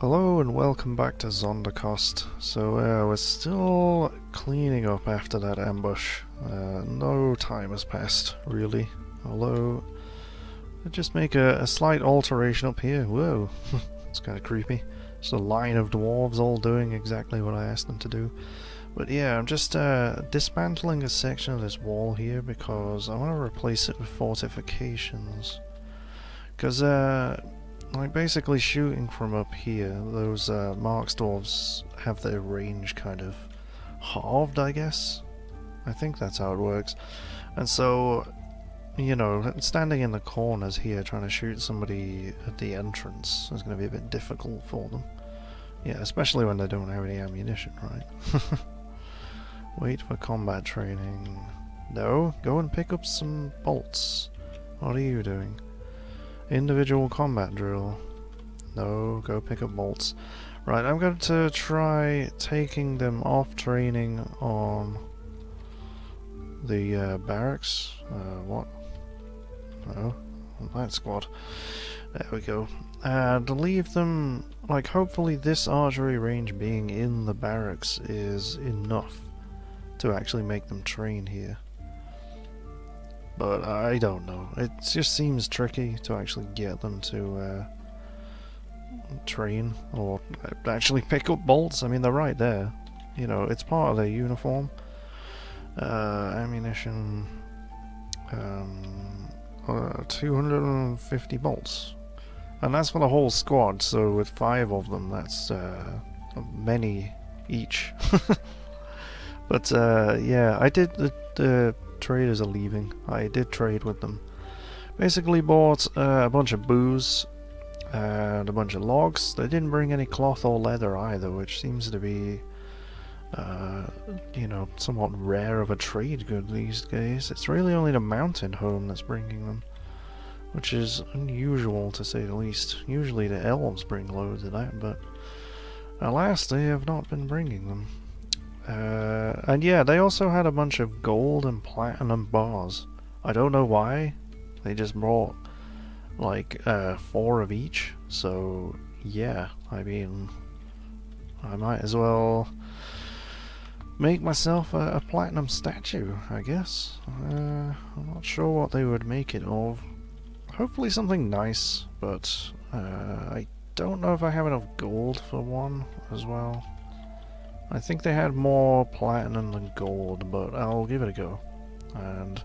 Hello and welcome back to Zondakost. So we're still cleaning up after that ambush. No time has passed, really. Although, I'll just make a slight alteration up here. Whoa, it's kind of creepy. Just a line of dwarves all doing exactly what I asked them to do. But yeah, I'm just dismantling a section of this wall here because I want to replace it with fortifications. Because, like, basically shooting from up here, those Markstorfs have their range kind of halved, I guess? I think that's how it works. And so, you know, standing in the corners here trying to shoot somebody at the entrance is going to be a bit difficult for them. Yeah, especially when they don't have any ammunition, right? Wait for combat training. No, go and pick up some bolts. What are you doing? Individual combat drill. No, go pick up bolts. Right, I'm going to try taking them off training on the barracks. What? No, on that squad. There we go. And leave them, like, hopefully this archery range being in the barracks is enough to actually make them train here. But I don't know. It just seems tricky to actually get them to train or actually pick up bolts. I mean, they're right there. You know, it's part of their uniform. Ammunition. 250 bolts. And that's for the whole squad, so with 5 of them, that's many each. But yeah, I did the traders are leaving. I did trade with them. Basically bought a bunch of booze and a bunch of logs. They didn't bring any cloth or leather either, which seems to be, you know, somewhat rare of a trade good these days. It's really only the mountain home that's bringing them, which is unusual to say the least. Usually the elves bring loads of that, but alas, they have not been bringing them. And yeah, they also had a bunch of gold and platinum bars. I don't know why. They just brought, like, 4 of each. So, yeah, I mean, I might as well make myself a platinum statue, I guess. I'm not sure what they would make it of. Hopefully something nice, but I don't know if I have enough gold for one as well. I think they had more platinum than gold, but I'll give it a go. And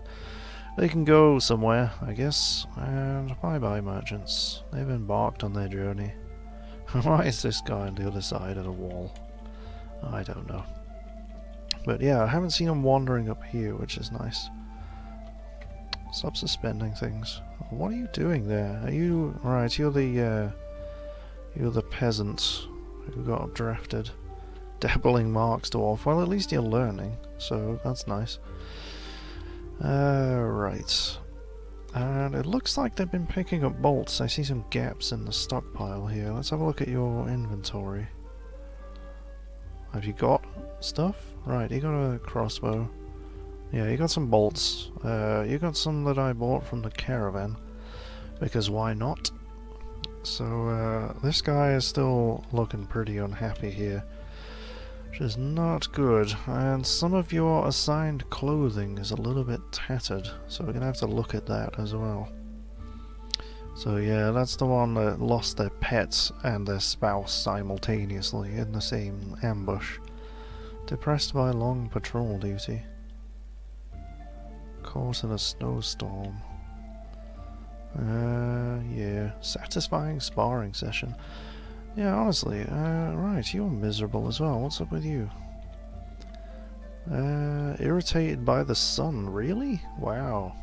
they can go somewhere, I guess. And bye-bye, merchants. They've embarked on their journey. Why is this guy on the other side of the wall? I don't know. But yeah, I haven't seen him wandering up here, which is nice. Stop suspending things. What are you doing there? Are you... Right, you're the peasant who got updrafted. Dabbling Markstorf. Well, at least you're learning, so that's nice. Right. And it looks like they've been picking up bolts. I see some gaps in the stockpile here. Let's have a look at your inventory. Have you got stuff? Right, you got a crossbow. Yeah, you got some bolts. You got some that I bought from the caravan, because why not? So, this guy is still looking pretty unhappy here, which is not good. And some of your assigned clothing is a little bit tattered, so we're going to have to look at that as well. So yeah, that's the one that lost their pets and their spouse simultaneously in the same ambush. Depressed by long patrol duty. Caught in a snowstorm. Yeah, satisfying sparring session. Yeah, honestly, right, you're miserable as well. What's up with you? Irritated by the sun, really? Wow.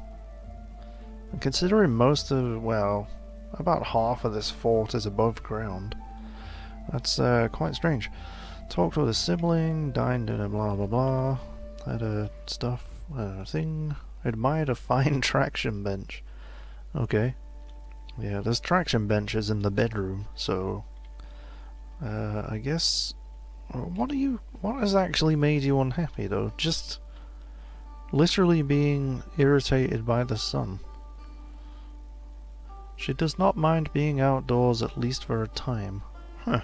And considering most of, well, about half of this fort is above ground, that's quite strange. Talked with a sibling, dined in a blah blah blah, had a stuff, thing, admired a fine traction bench. Okay. Yeah, there's traction benches in the bedroom, so... I guess... What has actually made you unhappy, though? Just literally being irritated by the sun. She does not mind being outdoors, at least for a time. Huh.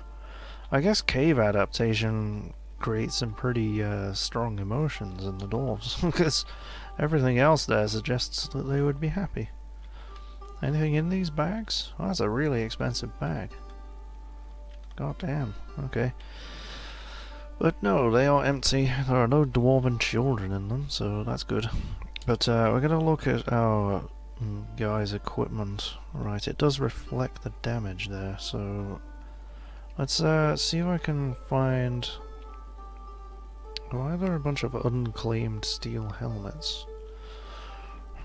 I guess cave adaptation creates some pretty strong emotions in the dwarves, because everything else there suggests that they would be happy. Anything in these bags? Oh, that's a really expensive bag. God damn. Okay. But no, they are empty. There are no dwarven children in them, so that's good. But we're going to look at our guy's equipment. Right, it does reflect the damage there, so let's see if I can find either a bunch of unclaimed steel helmets.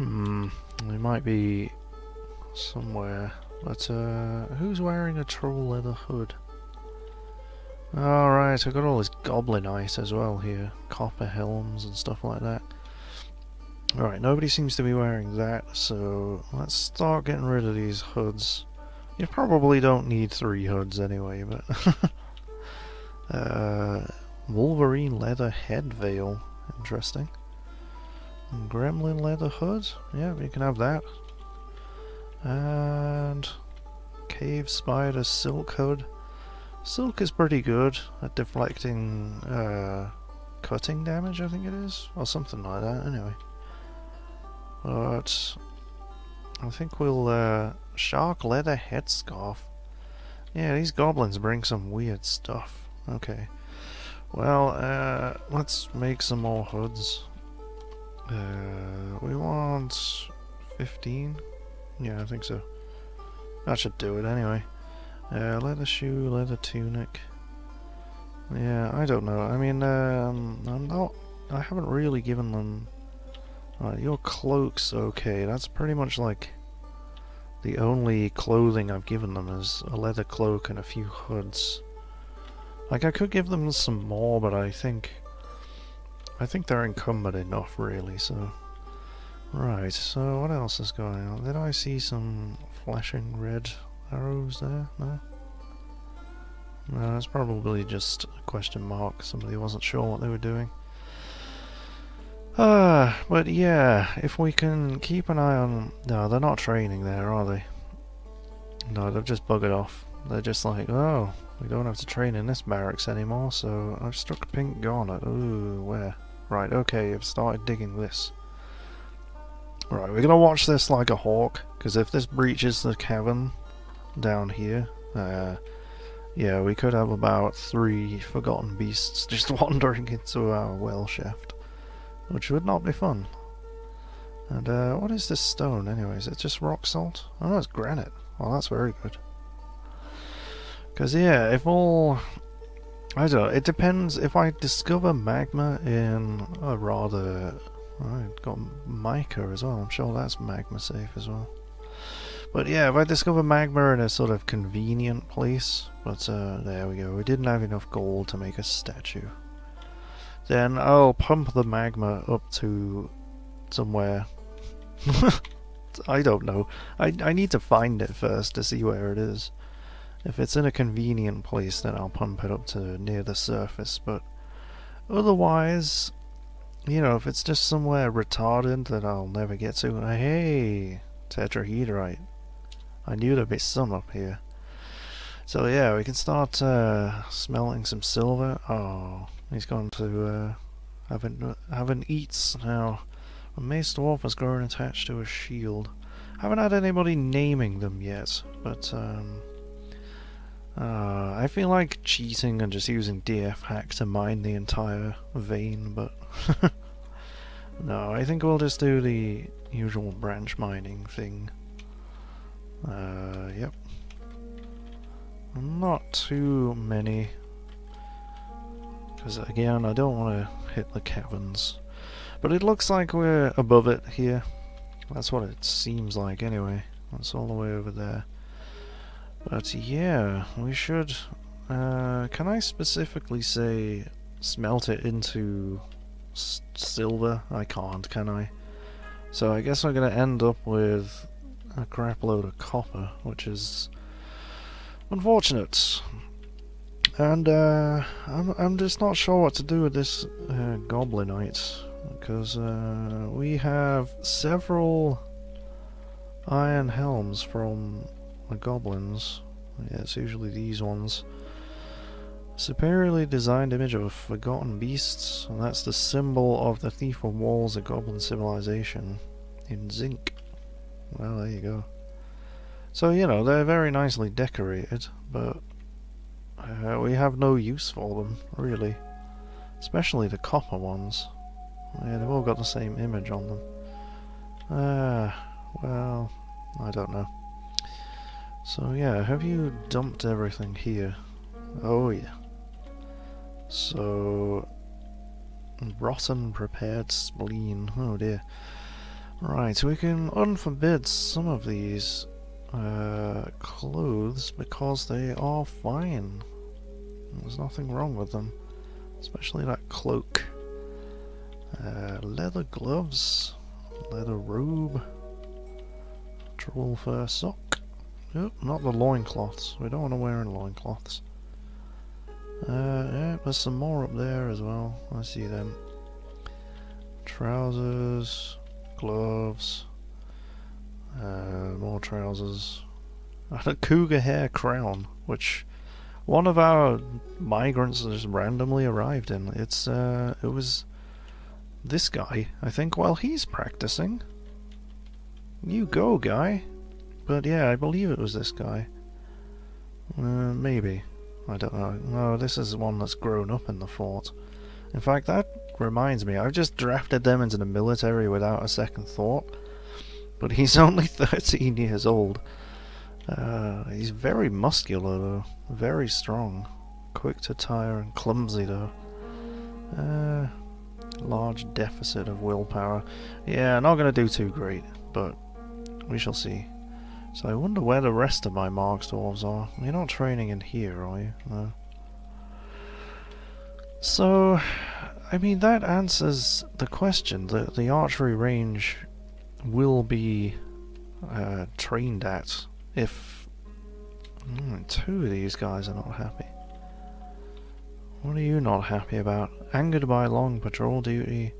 They might be somewhere. But who's wearing a troll leather hood? Alright, I've got all this goblin ice as well here. Copper helms and stuff like that. Alright, nobody seems to be wearing that, so let's start getting rid of these hoods. You probably don't need 3 hoods anyway, but... Wolverine leather head veil. Interesting. And gremlin leather hood. Yeah, you can have that. And... cave spider silk hood. Silk is pretty good at deflecting cutting damage, I think it is, or something like that, anyway. But I think we'll shark leather headscarf. Yeah, these goblins bring some weird stuff. Okay. Well, let's make some more hoods. We want 15? Yeah, I think so. That should do it anyway. Leather shoe, leather tunic. Yeah, I don't know. I mean, I haven't really given them... Alright, your cloak's okay. That's pretty much like... the only clothing I've given them is a leather cloak and a few hoods. Like, I could give them some more, but I think they're encumbered enough, really, so... Right, so what else is going on? Did I see some flashing red... arrows there? No? No, it's probably just a question mark. Somebody wasn't sure what they were doing. But yeah, if we can keep an eye on... No, they're not training there, are they? No, they've just buggered off. They're just like, oh, we don't have to train in this barracks anymore, so I've struck pink garnet. Ooh, where? Right, okay, I've started digging this. Right, we're gonna watch this like a hawk, because if this breaches the cavern... down here, yeah, we could have about 3 forgotten beasts just wandering into our well shaft, which would not be fun. And what is this stone anyway? Is it just rock salt? Oh no, it's granite. Well, that's very good. Because yeah, if all... I don't know, it depends. If I discover magma in a rather... I've got mica as well, I'm sure that's magma safe as well. But yeah, if I discover magma in a sort of convenient place, but there we go, we didn't have enough gold to make a statue. Then I'll pump the magma up to somewhere. I don't know. I need to find it first to see where it is. If it's in a convenient place, then I'll pump it up to near the surface, but otherwise, you know, if it's just somewhere retarded that I'll never get to, hey, tetrahedrite. I knew there'd be some up here. So yeah, we can start smelting some silver. Oh, he's gone to have an eats now. A mace dwarf has grown attached to a shield. Haven't had anybody naming them yet, but I feel like cheating and just using DF hack to mine the entire vein, but no, I think we'll just do the usual branch mining thing. Yep. Not too many. Because again, I don't want to hit the caverns. But it looks like we're above it here. That's what it seems like anyway. That's all the way over there. But yeah, we should... can I specifically say smelt it into silver? I can't, can I? So I guess we're going to end up with a crap load of copper, which is unfortunate. And I'm just not sure what to do with this goblinite, because we have several iron helms from the goblins. Yeah, it's usually these ones. Superiorly designed image of a forgotten beast, and that's the symbol of the thief of walls of goblin civilization in zinc. Well, there you go. So, you know, they're very nicely decorated, but we have no use for them, really. Especially the copper ones. Yeah, they've all got the same image on them. Well, I don't know. So yeah, have you dumped everything here? Oh yeah. So... rotten prepared spleen. Oh dear. Right, we can unforbid some of these clothes because they are fine. There's nothing wrong with them. Especially that cloak. Leather gloves. Leather robe. Troll fur sock. Nope, not the loincloths. We don't want to wear in loincloths. Yeah, there's some more up there as well. I see them. Trousers. Gloves. More trousers. And a cougar hair crown, which one of our migrants just randomly arrived in. It's, it was this guy, I think, while he's practicing. You go, guy. But yeah, I believe it was this guy. Maybe. I don't know. No, this is one that's grown up in the fort. In fact, that reminds me, I've just drafted them into the military without a second thought. But he's only 13 years old. He's very muscular, though. Very strong. Quick to tire and clumsy, though. Large deficit of willpower. Yeah, not going to do too great, but we shall see. So I wonder where the rest of my Markstorfs are. You're not training in here, are you? No. So, I mean, that answers the question that the archery range will be trained at if... two of these guys are not happy. What are you not happy about? Angered by long patrol duty,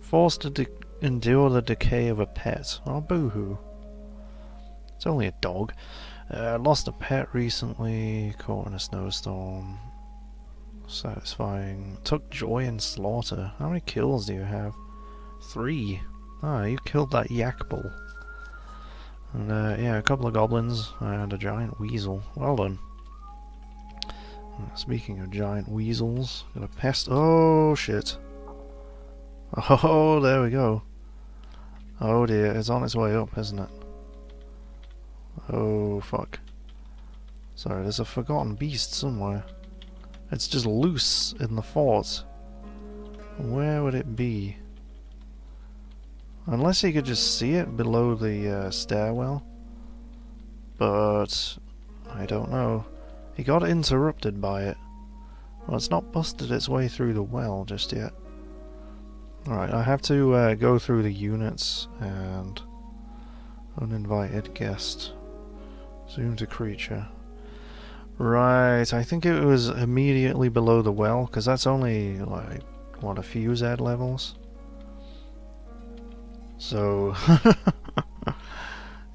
forced to endure the decay of a pet. Oh, boo-hoo. It's only a dog. Lost a pet recently, caught in a snowstorm. Satisfying. Took joy in slaughter. How many kills do you have? 3. Ah, you killed that yak bull. And, yeah, a couple of goblins and a giant weasel. Well done. Speaking of giant weasels, got a pest. Oh, shit. Oh, there we go. Oh, dear. It's on its way up, isn't it? Oh, fuck. Sorry, there's a forgotten beast somewhere. It's just loose in the fort. Where would it be? Unless you could just see it below the stairwell. But I don't know. He got interrupted by it. Well, it's not busted its way through the well just yet. Alright, I have to go through the units and... uninvited guest. Zoom to creature. Right, I think it was immediately below the well, because that's only, like, what, a few Z levels? So,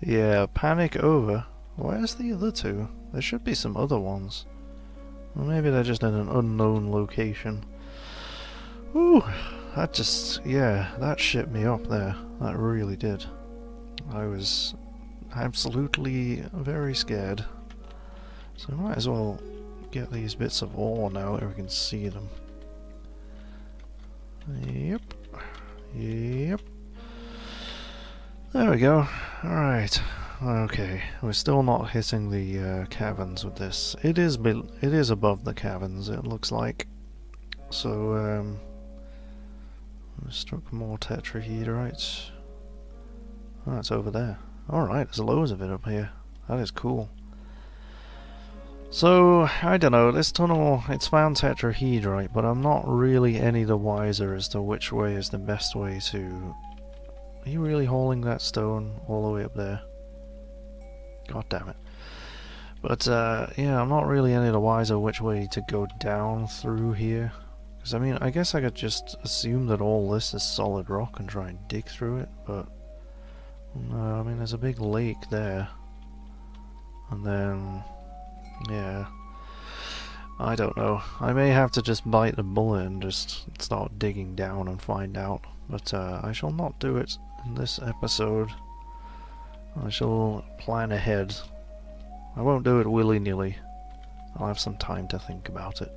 yeah, panic over. Where's the other two? There should be some other ones. Well, maybe they're just in an unknown location. Ooh, that just, yeah, that shit me up there. That really did. I was absolutely very scared. So we might as well get these bits of ore now that we can see them. Yep. Yep. There we go. Alright. Okay. We're still not hitting the caverns with this. It is above the caverns, it looks like. So, we struck more tetrahedrites. Oh, it's over there. Alright, there's loads of it up here. That is cool. So, I don't know, this tunnel, it's found tetrahedrite, but I'm not really any the wiser as to which way is the best way to... Are you really hauling that stone all the way up there? God damn it. But, yeah, I'm not really any the wiser which way to go down through here. Because, I mean, I guess I could just assume that all this is solid rock and try and dig through it, but... No, I mean, there's a big lake there. And then... Yeah. I don't know. I may have to just bite the bullet and just start digging down and find out. But I shall not do it in this episode. I shall plan ahead. I won't do it willy-nilly. I'll have some time to think about it.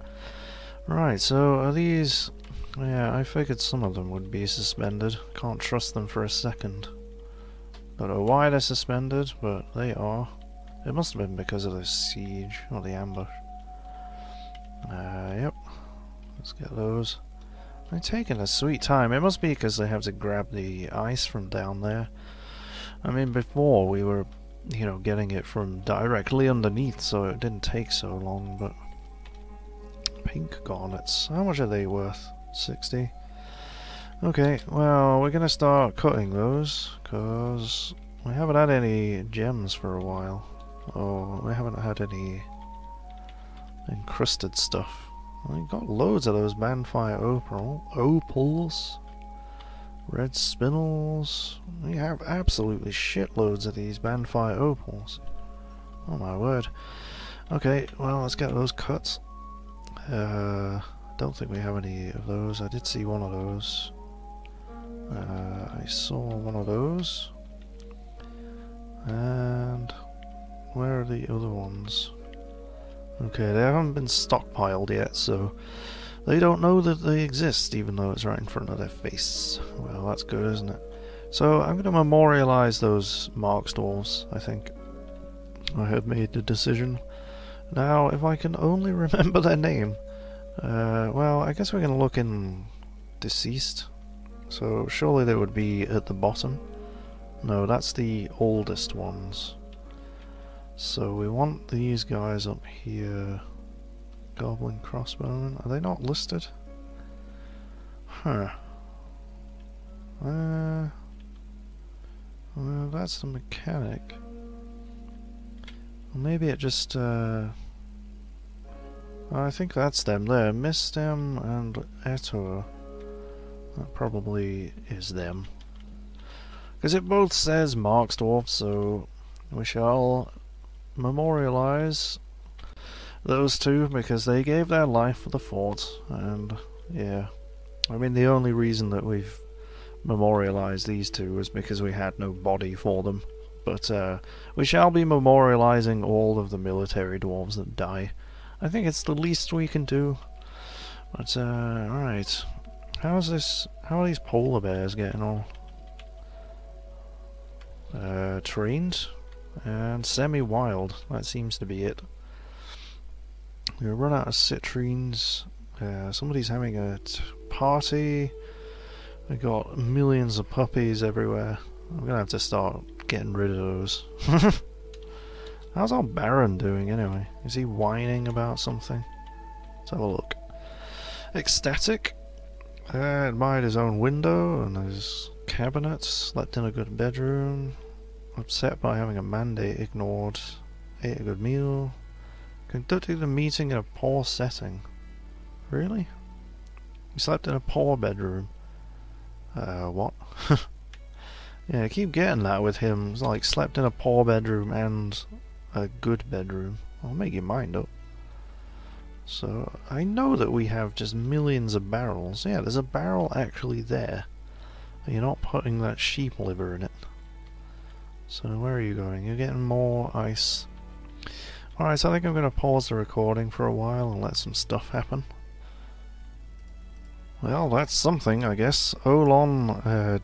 Right, so are these... Yeah, I figured some of them would be suspended. Can't trust them for a second. Don't know why they're suspended, but they are. It must have been because of the siege, or the ambush. Yep. Let's get those. They're taking a sweet time. It must be because they have to grab the ice from down there. I mean, before we were, you know, getting it from directly underneath, so it didn't take so long, but... Pink garnets. How much are they worth? 60. Okay, well, we're gonna start cutting those, because we haven't had any gems for a while. Oh, we haven't had any encrusted stuff. We got loads of those Banfire opals, red spinels. We have absolutely shitloads of these Banfire opals. Oh my word. Okay, well, let's get those cuts. Don't think we have any of those. I did see one of those. I saw one of those. And where are the other ones? Okay, they haven't been stockpiled yet, so they don't know that they exist, even though it's right in front of their face. Well, that's good, isn't it? So I'm going to memorialize those Markstorfs, I think. I have made the decision. Now, if I can only remember their name. Well, I guess we can look in deceased, so surely they would be at the bottom. No, that's the oldest ones. So we want these guys up here. Goblin crossbowmen, are they not listed? Huh. Well, that's the mechanic. Well, maybe it just, I think that's them there. Mistem and Etor. That probably is them. Because it both says Markstorf, so we shall memorialize those two because they gave their life for the fort. And yeah, I mean, the only reason that we've memorialized these two is because we had no body for them. But we shall be memorializing all of the military dwarves that die. I think it's the least we can do. But, alright. How's this... How are these polar bears getting on? Trained. And semi-wild. That seems to be it. We run out of citrines. Somebody's having a party. We got millions of puppies everywhere. I'm gonna have to start getting rid of those. How's our Baron doing anyway? Is he whining about something? Let's have a look. Ecstatic. Admired his own window and his cabinet. Slept in a good bedroom. Upset by having a mandate ignored. Ate a good meal. Conducted the meeting in a poor setting. Really? He slept in a poor bedroom. What? Yeah, I keep getting that with him. It's like slept in a poor bedroom and... a good bedroom. I'll make your mind up. So, I know that we have just millions of barrels. Yeah, there's a barrel actually there. And you're not putting that sheep liver in it. So, where are you going? You're getting more ice. Alright, so I think I'm going to pause the recording for a while and let some stuff happen. Well, that's something, I guess. Olon,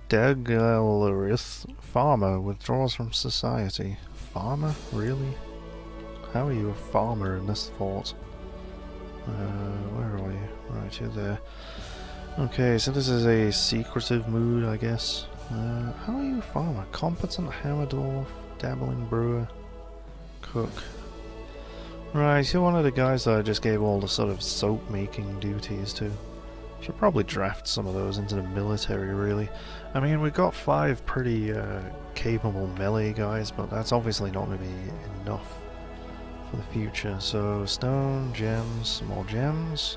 Dagelrith, farmer, withdraws from society. Farmer? Really? How are you a farmer in this fort? Where are we? Right, you're there. Okay, so this is a secretive mood, I guess. How are you a farmer? Competent Hammerdorf, dabbling brewer, cook. Right, you're one of the guys that I just gave all the sort of soap making duties to. Should probably draft some of those into the military, really. I mean, we've got 5 pretty capable melee guys, but that's obviously not going to be enough for the future. So, stone, gems, some more gems.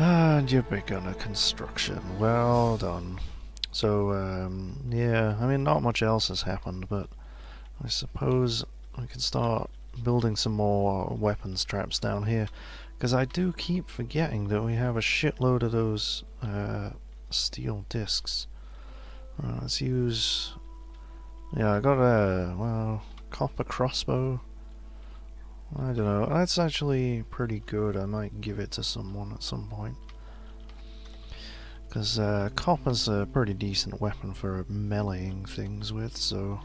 And you've begun a construction. Well done. So, yeah, I mean, not much else has happened, but I suppose we can start building some more weapons traps down here, because I do keep forgetting that we have a shitload of those steel discs. Right, let's use... yeah, I got a, well, copper crossbow. I don't know, that's actually pretty good. I might give it to someone at some point. Because copper's a pretty decent weapon for meleeing things with, so...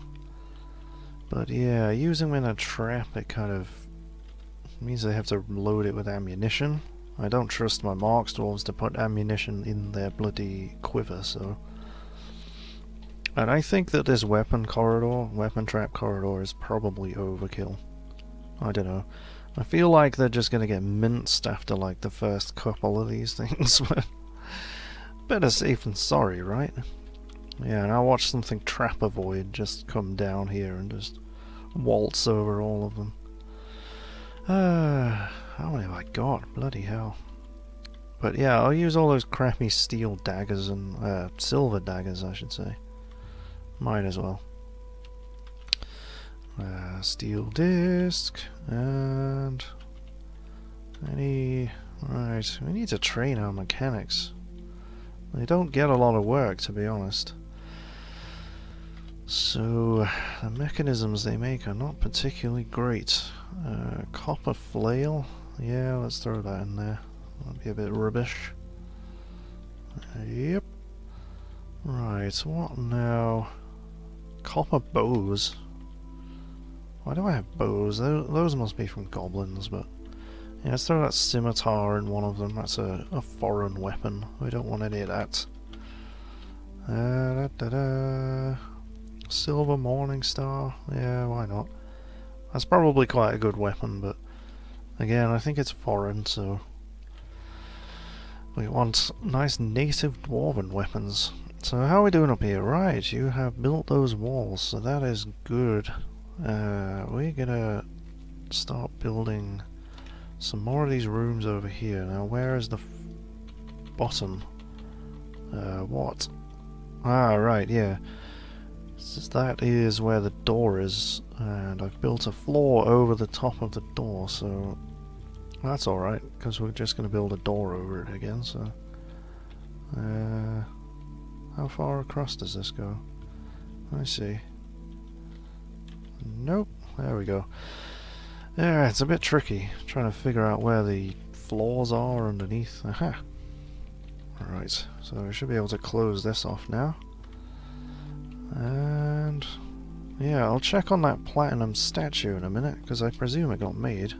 but yeah, using them in a trap, it kind of means I have to load it with ammunition. I don't trust my Markstorfs to put ammunition in their bloody quiver, so... and I think that this weapon trap corridor is probably overkill. I don't know. I feel like they're just gonna get minced after like the first couple of these things, but better safe than sorry, right? Yeah, and I watched something trap avoid just come down here and just waltz over all of them. How many have I got? Bloody hell. But yeah, I'll use all those crappy steel daggers and silver daggers, I should say. Might as well. Steel disc and any... right, we need to train our mechanics. They don't get a lot of work, to be honest. So the mechanisms they make are not particularly great. Copper flail, yeah, let's throw that in there. That'd be a bit rubbish. Yep. Right, what now? Copper bows. Why do I have bows? Those must be from goblins, but... yeah, let's throw that scimitar in one of them. That's a foreign weapon. We don't want any of that. Silver Morning Star. Yeah, why not? That's probably quite a good weapon, but... again, I think it's foreign, so... we want nice native dwarven weapons. So how are we doing up here? Right, you have built those walls, so that is good. We're gonna start building some more of these rooms over here. Now, where is the bottom? What? Ah, right, yeah. So that is where the door is, and I've built a floor over the top of the door, so that's alright, because we're just gonna build a door over it again, so... how far across does this go? I see. Nope. There we go. Yeah, it's a bit tricky trying to figure out where the floors are underneath. Aha! Right, so we should be able to close this off now. And... yeah, I'll check on that platinum statue in a minute, because I presume it got made.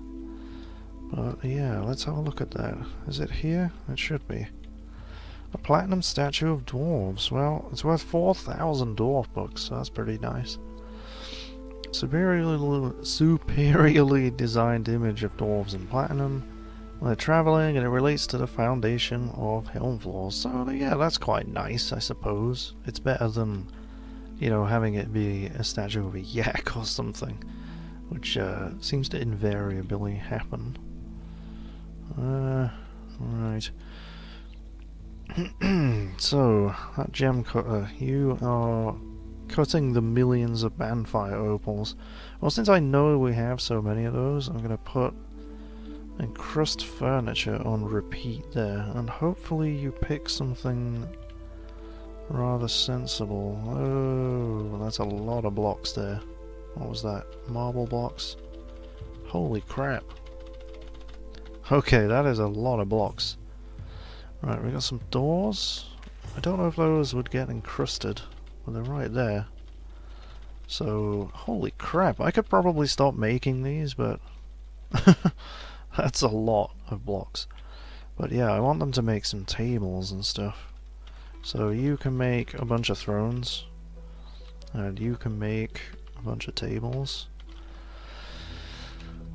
But yeah, let's have a look at that. Is it here? It should be. A platinum statue of dwarves. Well, it's worth 4,000 dwarf books, so that's pretty nice. Superiorly designed image of dwarves in platinum when they're traveling, and it relates to the foundation of helm floors. So yeah, that's quite nice, I suppose. It's better than, you know, having it be a statue of a yak or something, which seems to invariably happen. Right. So, that gem cutter, you are cutting the millions of Banfire opals. Well, since I know we have so many of those, I'm going to put encrust furniture on repeat there, and hopefully you pick something rather sensible. Oh, that's a lot of blocks there. What was that? Marble blocks? Holy crap. Okay, that is a lot of blocks. Right, we got some doors. I don't know if those would get encrusted, but they're right there. So, holy crap, I could probably stop making these, but... that's a lot of blocks. But yeah, I want them to make some tables and stuff. So you can make a bunch of thrones, and you can make a bunch of tables.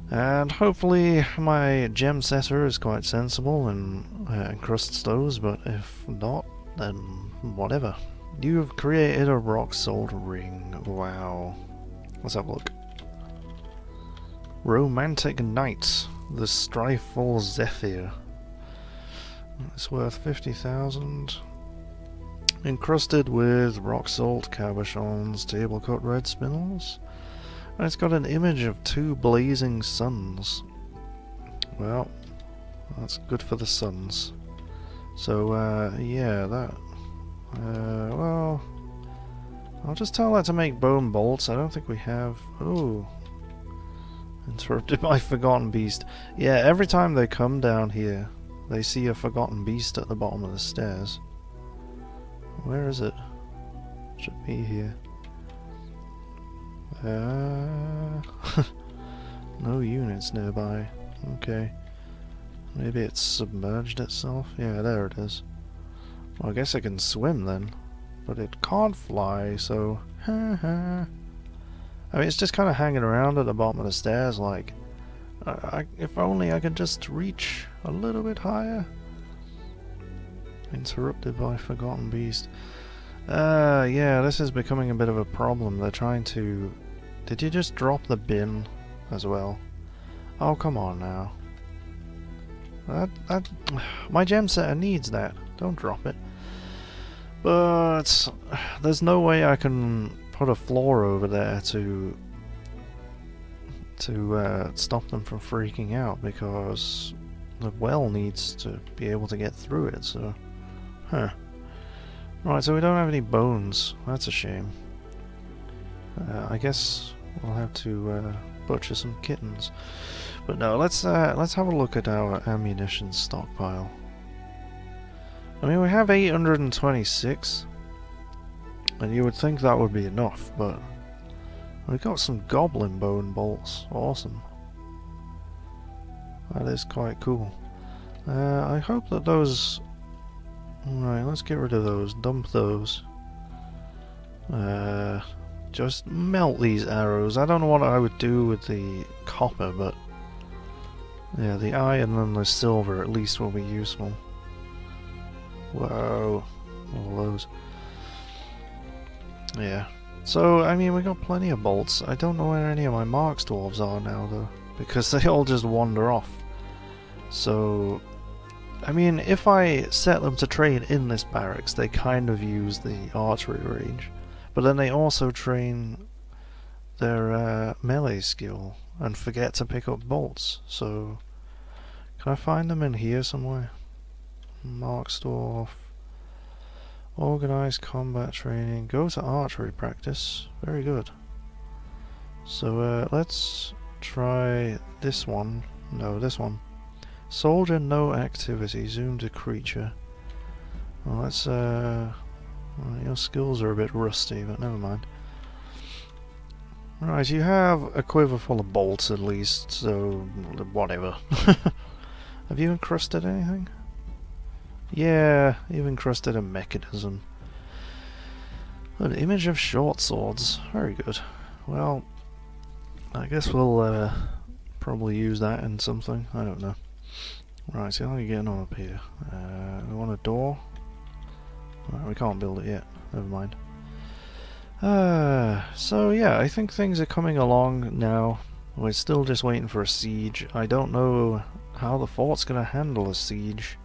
And hopefully my gem setter is quite sensible and encrusts those, but if not, then whatever. You've created a rock salt ring. Wow. Let's have a look. Romantic Knight, the Strifeful Zephyr. It's worth 50,000. Encrusted with rock salt, cabochons, table cut red spindles. And it's got an image of two blazing suns. Well, that's good for the suns. So, yeah, that... well... I'll just tell that to make bone bolts. I don't think we have... Ooh! Interrupted by Forgotten Beast. Yeah, every time they come down here, they see a Forgotten Beast at the bottom of the stairs. Where is it? Should be here. No units nearby. Okay. Maybe it's submerged itself? Yeah, there it is. Well, I guess it can swim then. But it can't fly, so... I mean, it's just kind of hanging around at the bottom of the stairs, like... if only I could just reach a little bit higher. Interrupted by Forgotten Beast. Yeah, this is becoming a bit of a problem. They're trying to... Did you just drop the bin as well? Oh, come on now. My gem setter needs that. Don't drop it. But there's no way I can put a floor over there to stop them from freaking out, because the well needs to be able to get through it, so... Huh. Right, so we don't have any bones. That's a shame. I guess we'll have to butcher some kittens. But no, let's have a look at our ammunition stockpile. I mean, we have 826, and you would think that would be enough, but we got some goblin bone bolts. Awesome. That is quite cool. I hope that those... Alright, let's get rid of those. Dump those. Just melt these arrows. I don't know what I would do with the copper, but... Yeah, the iron and the silver at least will be useful. Whoa. All those. Yeah. So, I mean, we got plenty of bolts. I don't know where any of my Markstorfs are now, though. Because they all just wander off. So... I mean, if I set them to train in this barracks, they kind of use the archery range. But then they also train their melee skill and forget to pick up bolts. So, can I find them in here somewhere? Markstorf. Organized combat training. Go to archery practice. Very good. So, let's try this one. No, this one. Soldier, no activity. Zoom to creature. Well, that's, well, your skills are a bit rusty, but never mind. Right, you have a quiver full of bolts at least, so whatever. Have you encrusted anything? Yeah, you've encrusted a mechanism. An image of short swords. Very good. Well, I guess we'll, probably use that in something. I don't know. Right, so how are you getting on up here? We want a door. Right, we can't build it yet. Never mind. So yeah, I think things are coming along now. We're still just waiting for a siege. I don't know how the fort's going to handle a siege.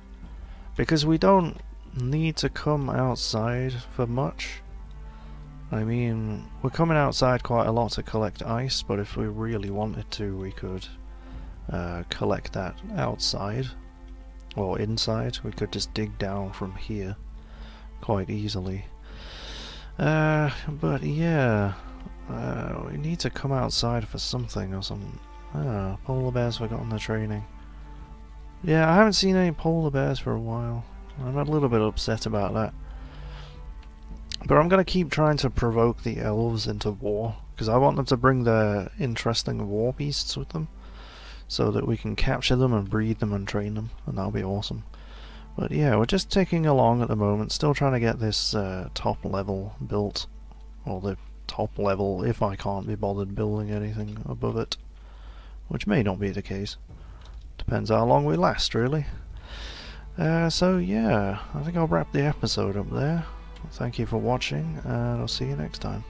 Because we don't need to come outside for much. I mean, we're coming outside quite a lot to collect ice, but if we really wanted to, we could collect that outside. Or inside. We could just dig down from here quite easily. But yeah, we need to come outside for something or something. Ah, polar bears forgotten their training. Yeah, I haven't seen any polar bears for a while. I'm a little bit upset about that. But I'm going to keep trying to provoke the elves into war, because I want them to bring their interesting war beasts with them, so that we can capture them and breed them and train them, and that'll be awesome. But yeah, we're just ticking along at the moment, still trying to get this top level built. Or the top level, if I can't be bothered building anything above it. Which may not be the case. Depends how long we last, really. So yeah, I think I'll wrap the episode up there. Thank you for watching, and I'll see you next time.